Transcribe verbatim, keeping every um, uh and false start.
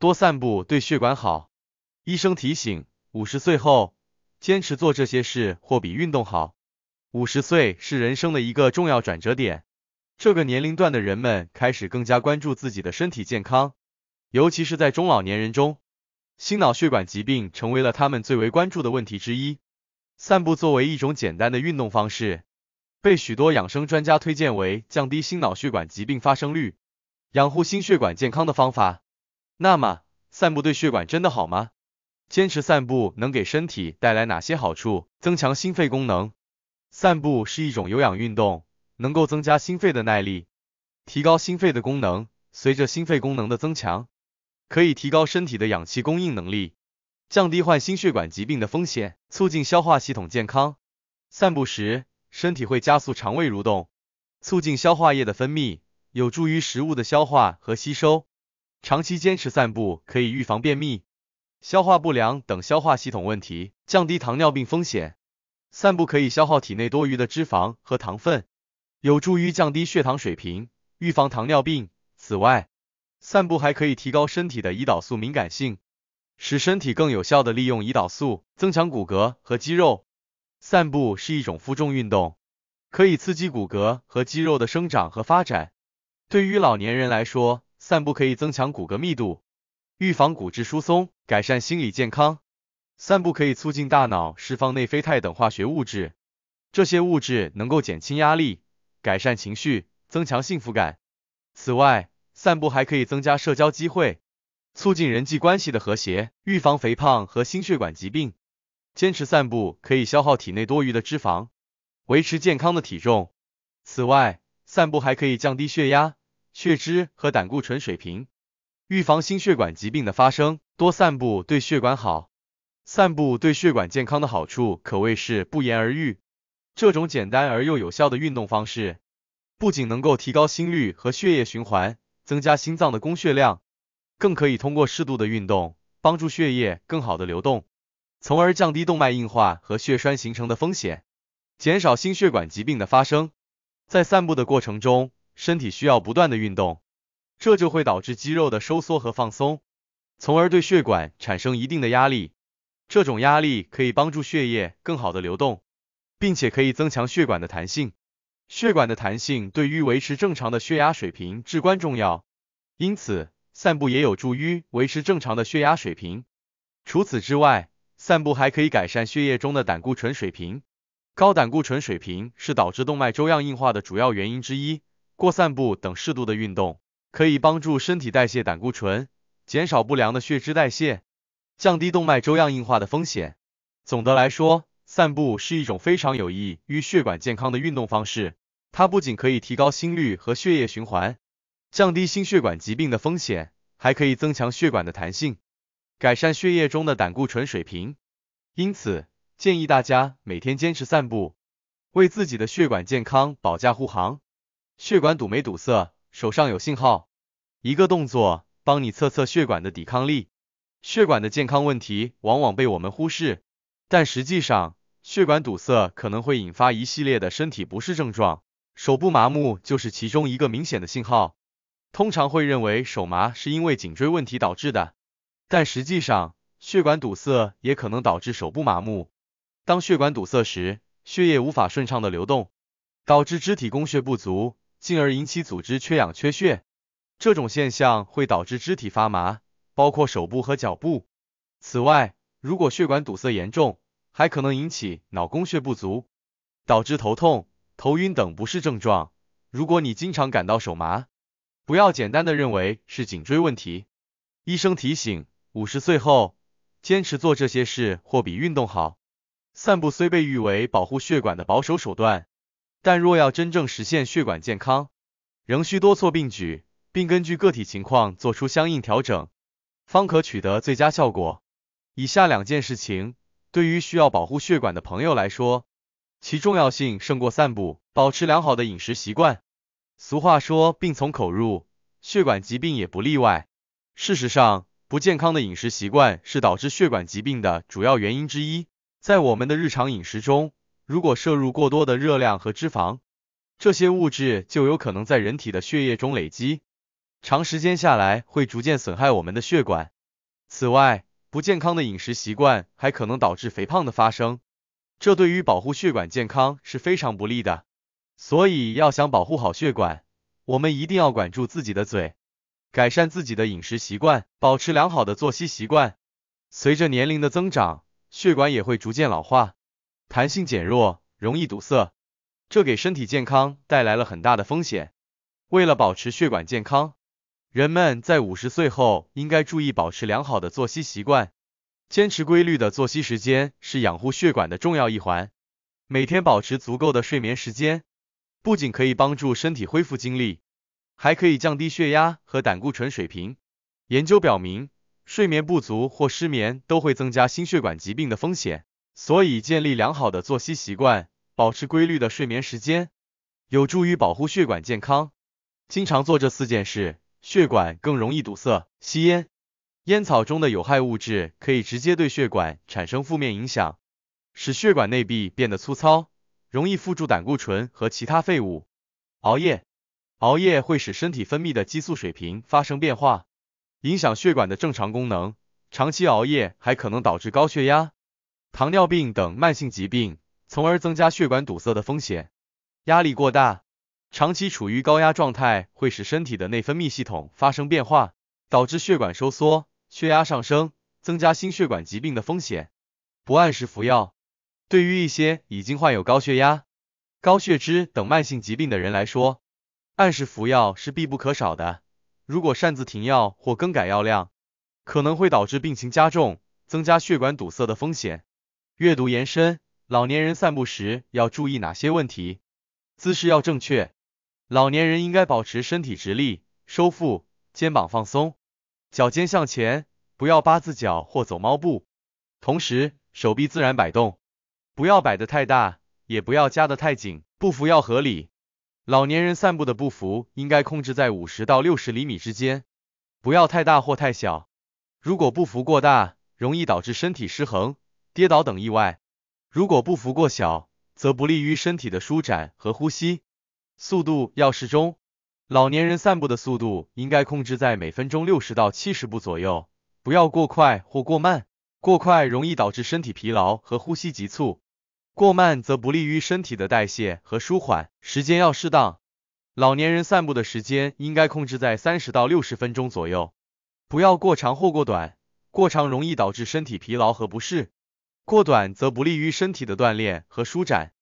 多散步对血管好。医生提醒， 五十岁后坚持做这些事或比运动好。五十岁是人生的一个重要转折点，这个年龄段的人们开始更加关注自己的身体健康，尤其是在中老年人中，心脑血管疾病成为了他们最为关注的问题之一。散步作为一种简单的运动方式，被许多养生专家推荐为降低心脑血管疾病发生率、养护心血管健康的方法。那么，散步对血管真的好吗？坚持散步能给身体带来哪些好处？增强心肺功能。散步是一种有氧运动，能够增加心肺的耐力，提高心肺的功能。随着心肺功能的增强，可以提高身体的氧气供应能力，降低患心血管疾病的风险，促进消化系统健康。散步时，身体会加速肠胃蠕动，促进消化液的分泌，有助于食物的消化和吸收。长期坚持散步可以预防便秘、消化不良等消化系统问题，降低糖尿病风险。散步可以消耗体内多余的脂肪和糖分，有助于降低血糖水平，预防糖尿病。此外，散步还可以提高身体的胰岛素敏感性，使身体更有效地利用胰岛素，增强骨骼和肌肉。散步是一种负重运动，可以刺激骨骼和肌肉的生长和发展。对于老年人来说，散步可以增强骨骼密度，预防骨质疏松，改善心理健康。散步可以促进大脑释放内啡肽等化学物质，这些物质能够减轻压力，改善情绪，增强幸福感。此外，散步还可以增加社交机会，促进人际关系的和谐，预防肥胖和心血管疾病。坚持散步可以消耗体内多余的脂肪，维持健康的体重。此外，散步还可以降低血压、血脂和胆固醇水平，预防心血管疾病的发生。多散步对血管好。散步对血管健康的好处可谓是不言而喻。这种简单而又有效的运动方式，不仅能够提高心率和血液循环，增加心脏的供血量，更可以通过适度的运动，帮助血液更好的流动，从而降低动脉硬化和血栓形成的风险，减少心血管疾病的发生。在散步的过程中，身体需要不断的运动，这就会导致肌肉的收缩和放松，从而对血管产生一定的压力。这种压力可以帮助血液更好的流动，并且可以增强血管的弹性。血管的弹性对于维持正常的血压水平至关重要，因此，散步也有助于维持正常的血压水平。除此之外，散步还可以改善血液中的胆固醇水平。高胆固醇水平是导致动脉粥样硬化的主要原因之一。过散步等适度的运动，可以帮助身体代谢胆固醇，减少不良的血脂代谢，降低动脉粥样硬化的风险。总的来说，散步是一种非常有益于血管健康的运动方式，它不仅可以提高心率和血液循环，降低心血管疾病的风险，还可以增强血管的弹性，改善血液中的胆固醇水平。因此，建议大家每天坚持散步，为自己的血管健康保驾护航。血管堵没堵塞，手上有信号，一个动作帮你测测血管的抵抗力。血管的健康问题往往被我们忽视，但实际上，血管堵塞可能会引发一系列的身体不适症状，手部麻木就是其中一个明显的信号。通常会认为手麻是因为颈椎问题导致的，但实际上，血管堵塞也可能导致手部麻木。当血管堵塞时，血液无法顺畅的流动，导致肢体供血不足，进而引起组织缺氧缺血。这种现象会导致肢体发麻，包括手部和脚部。此外，如果血管堵塞严重，还可能引起脑供血不足，导致头痛、头晕等不适症状。如果你经常感到手麻，不要简单的认为是颈椎问题。医生提醒，五十岁后，坚持做这些事或比运动好。散步虽被誉为保护血管的保守手段，但若要真正实现血管健康，仍需多措并举，并根据个体情况做出相应调整，方可取得最佳效果。以下两件事情对于需要保护血管的朋友来说，其重要性胜过散步。保持良好的饮食习惯。俗话说病从口入，血管疾病也不例外。事实上，不健康的饮食习惯是导致血管疾病的主要原因之一。在我们的日常饮食中，如果摄入过多的热量和脂肪，这些物质就有可能在人体的血液中累积，长时间下来会逐渐损害我们的血管。此外，不健康的饮食习惯还可能导致肥胖的发生，这对于保护血管健康是非常不利的。所以要想保护好血管，我们一定要管住自己的嘴，改善自己的饮食习惯，保持良好的作息习惯。随着年龄的增长，血管也会逐渐老化，弹性减弱，容易堵塞，这给身体健康带来了很大的风险。为了保持血管健康，人们在五十岁后应该注意保持良好的作息习惯，坚持规律的作息时间是养护血管的重要一环。每天保持足够的睡眠时间，不仅可以帮助身体恢复精力，还可以降低血压和胆固醇水平。研究表明，睡眠不足或失眠都会增加心血管疾病的风险，所以建立良好的作息习惯，保持规律的睡眠时间，有助于保护血管健康。经常做这四件事，血管更容易堵塞。吸烟，烟草中的有害物质可以直接对血管产生负面影响，使血管内壁变得粗糙，容易附注胆固醇和其他废物。熬夜，熬夜会使身体分泌的激素水平发生变化，影响血管的正常功能。长期熬夜还可能导致高血压、糖尿病等慢性疾病，从而增加血管堵塞的风险。压力过大，长期处于高压状态会使身体的内分泌系统发生变化，导致血管收缩、血压上升，增加心血管疾病的风险。不按时服药，对于一些已经患有高血压、高血脂等慢性疾病的人来说，按时服药是必不可少的。如果擅自停药或更改药量，可能会导致病情加重，增加血管堵塞的风险。阅读延伸，老年人散步时要注意哪些问题？姿势要正确。老年人应该保持身体直立，收腹，肩膀放松，脚尖向前，不要八字脚或走猫步。同时，手臂自然摆动，不要摆得太大，也不要夹得太紧，步幅要合理。老年人散步的步幅应该控制在五十到六十厘米之间，不要太大或太小。如果步幅过大，容易导致身体失衡、跌倒等意外；如果步幅过小，则不利于身体的舒展和呼吸。速度要适中，老年人散步的速度应该控制在每分钟六十到七十步左右，不要过快或过慢，过快容易导致身体疲劳和呼吸急促，过慢则不利于身体的代谢和舒缓。时间要适当，老年人散步的时间应该控制在三十到六十分钟左右，不要过长或过短，过长容易导致身体疲劳和不适，过短则不利于身体的锻炼和舒展。